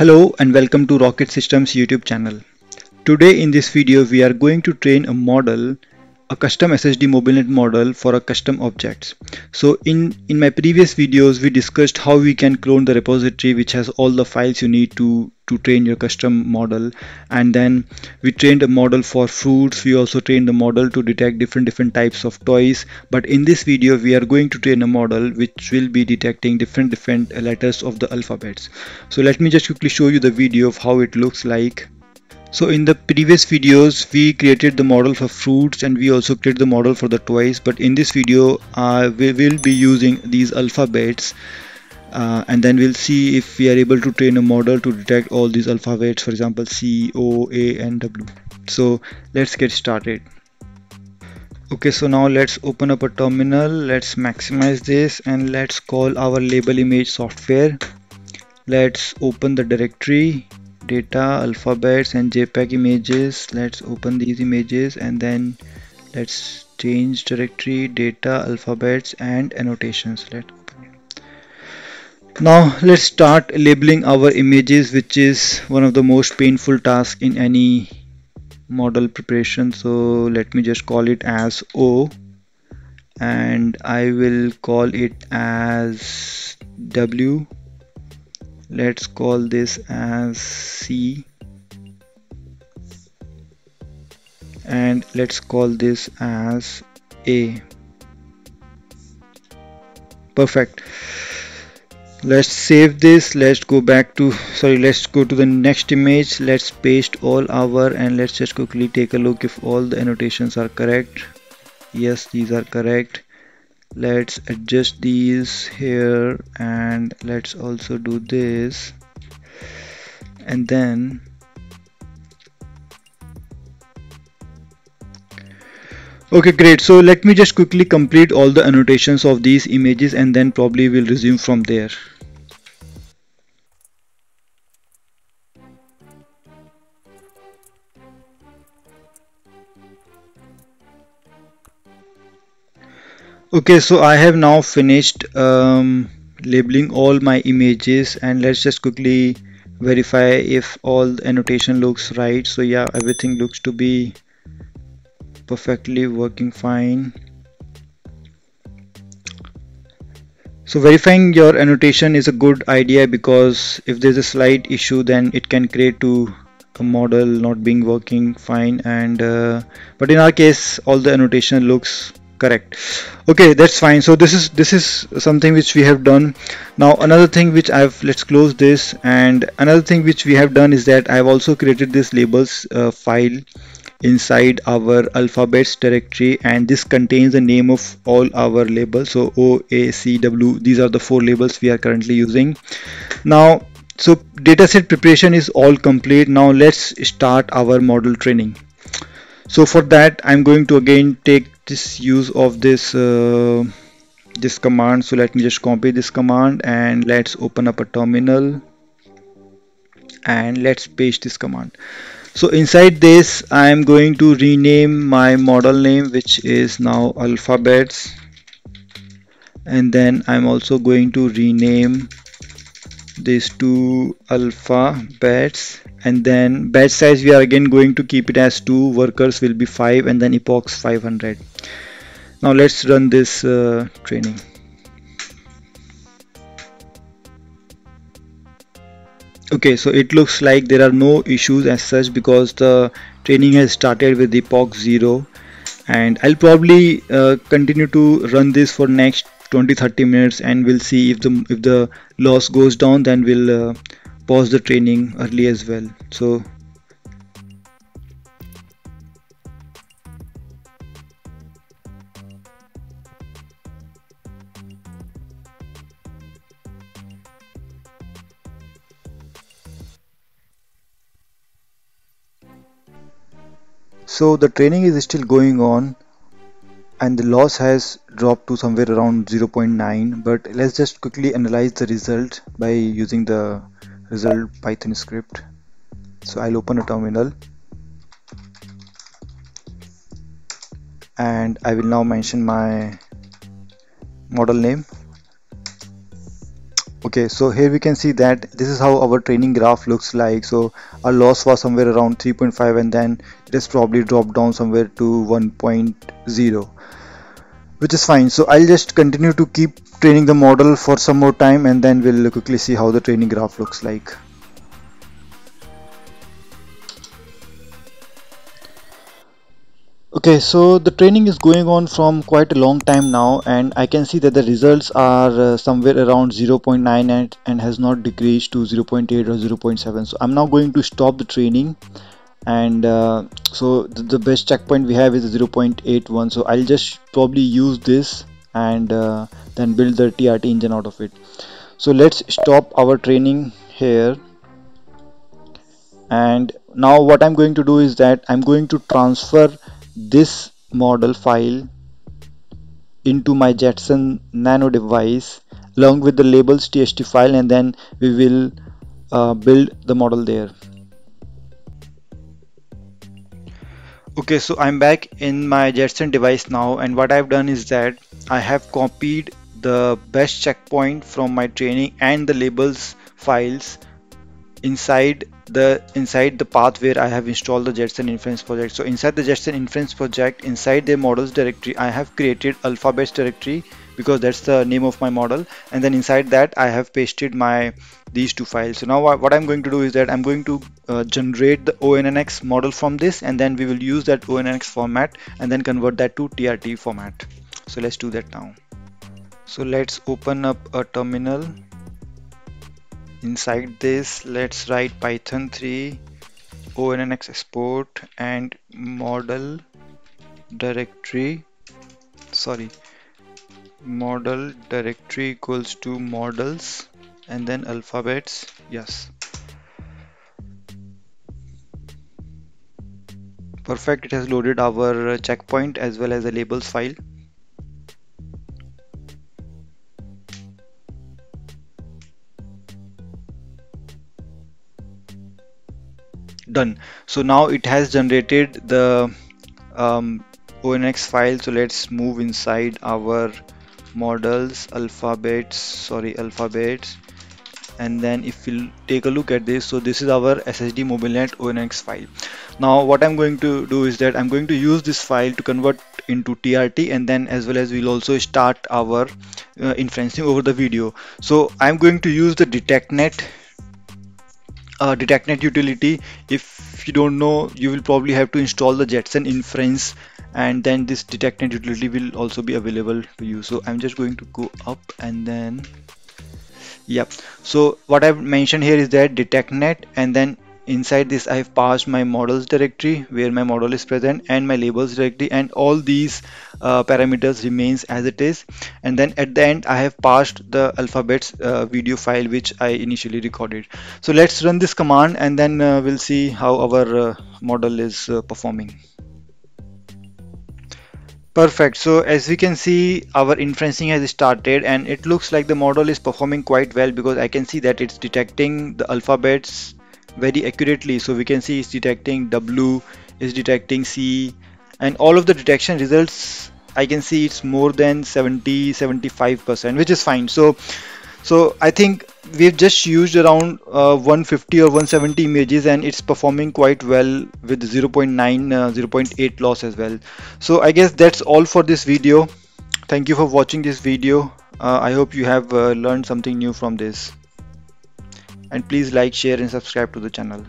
Hello and welcome to Rocket Systems YouTube channel. Today in this video we are going to train a model, a custom SSD MobileNet model for a custom objects. So in my previous videos we discussed how we can clone the repository which has all the files you need to train your custom model, and then we trained a model for fruits. We also trained the model to detect different types of toys, but in this video we are going to train a model which will be detecting different letters of the alphabets. So let me just quickly show you the video of how it looks like. So in the previous videos we created the model for fruits and we also created the model for the toys, but in this video we will be using these alphabets and then we'll see if we are able to train a model to detect all these alphabets, for example C, O, A and W. So let's get started. Okay, so now let's open up a terminal, let's maximize this and let's call our label image software. Let's open the directory. Data, alphabets and JPEG images. Let's open these images and then let's change directory, data, alphabets and annotations. Let's open it. Now let's start labeling our images, which is one of the most painful tasks in any model preparation. So let me just call it as O and I will call it as W. Let's call this as C and let's call this as A. Perfect. Let's save this. Let's go to the next image. Let's paste all our and let's just quickly take a look if all the annotations are correct. Yes, these are correct. Let's adjust these here and let's also do this, and then okay, great. So let me just quickly complete all the annotations of these images and then probably we'll resume from there. Okay, so I have now finished labeling all my images and let's just quickly verify if all the annotation looks right. So yeah, everything looks to be perfectly working fine. So verifying your annotation is a good idea because if there's a slight issue then it can create to a model not being working fine, and but in our case all the annotation looks correct. Okay, that's fine. So this is something which we have done. Now another thing which I've, let's close this, and another thing which we have done is that I've also created this labels file inside our alphabets directory, and this contains the name of all our labels. So O, A, C, W, these are the four labels we are currently using now. So dataset preparation is all complete. Now let's start our model training. So for that I'm going to again take this use of this this command. So let me just copy this command and let's open up a terminal and let's paste this command. So inside this I am going to rename my model name, which is now alphabets, and then I'm also going to rename these two alphabets, and then batch size we are again going to keep it as 2, workers will be 5, and then epochs 500. Now let's run this training. Okay, so it looks like there are no issues as such because the training has started with epoch 0, and I'll probably continue to run this for next 20-30 minutes and we'll see if the loss goes down, then we'll pause the training early as well. So the training is still going on and the loss has dropped to somewhere around 0.9, but let's just quickly analyze the result by using the result Python script. So I'll open a terminal and I will now mention my model name. Okay, so here we can see that this is how our training graph looks like. So our loss was somewhere around 3.5 and then it has probably dropped down somewhere to 1.0, which is fine. So I'll just continue to keep training the model for some more time and then we'll quickly see how the training graph looks like. Okay, so the training is going on from quite a long time now, and I can see that the results are somewhere around 0.9 and has not decreased to 0.8 or 0.7. So I'm now going to stop the training, and so the best checkpoint we have is 0.81. So I'll just probably use this and then build the TRT engine out of it. So let's stop our training here, and now what I'm going to do is that I'm going to transfer this model file into my Jetson Nano device along with the labels TST file, and then we will build the model there. Okay, so I'm back in my Jetson device now, and what I've done is that I have copied the best checkpoint from my training and the labels files inside the path where I have installed the Jetson Inference project. So inside the Jetson Inference project, inside their models directory, I have created alphabets directory because that's the name of my model, and then inside that I have pasted my these two files. So now what I'm going to do is that I'm going to generate the ONNX model from this, and then we will use that ONNX format and then convert that to TRT format. So let's do that now. So let's open up a terminal. Inside this, let's write Python 3 ONNX export and model directory, model directory equals to models and then alphabets. Yes, perfect. It has loaded our checkpoint as well as the labels file. Done. So now it has generated the ONNX file. So let's move inside our models alphabets, and then if we'll take a look at this, so this is our SSD MobileNet ONNX file. Now what I'm going to do is that I'm going to use this file to convert into TRT, and then as well as we'll also start our inferencing over the video. So I'm going to use the Detectnet utility. If you don't know, you will probably have to install the Jetson Inference, and then this Detectnet utility will also be available to you. So I'm just going to go up, and then yep, so what I've mentioned here is that Detectnet, and then inside this I've passed my models directory where my model is present and my labels directory, and all these parameters remains as it is, and then at the end I have passed the alphabets video file which I initially recorded. So let's run this command, and then we'll see how our model is performing. Perfect. So as we can see, our inferencing has started, and it looks like the model is performing quite well because I can see that it's detecting the alphabets very accurately. So we can see it's detecting W, is detecting C, and all of the detection results I can see it's more than 70-75%, which is fine. So I think we've just used around 150 or 170 images, and it's performing quite well with 0.9 0.8 loss as well. So I guess that's all for this video. Thank you for watching this video. I hope you have learned something new from this, and please like, share and subscribe to the channel.